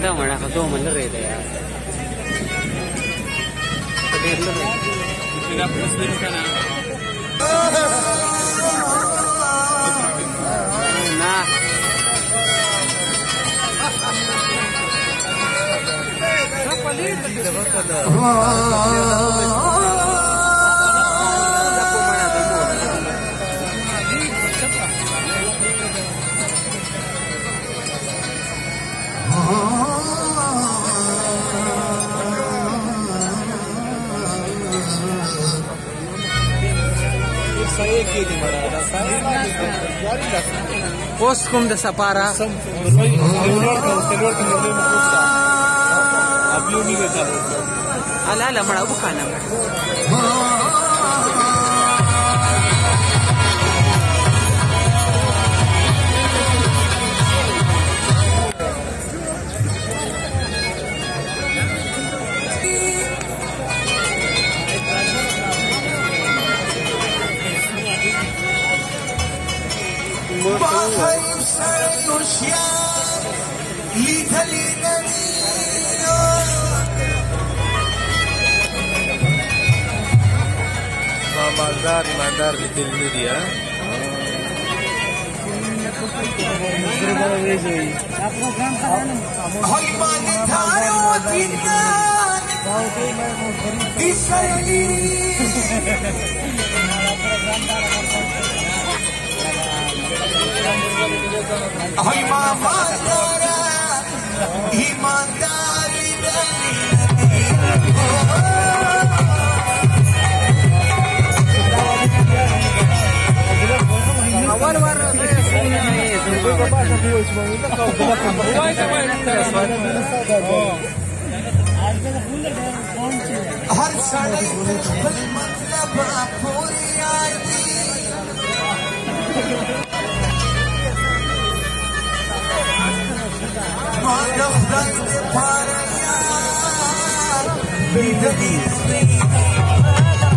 एकदम है ना दो मंदिर रहते हैं Poskum de Sapara. Alala mara bukana. Mandar di tim media. हर साड़ी मतलब आप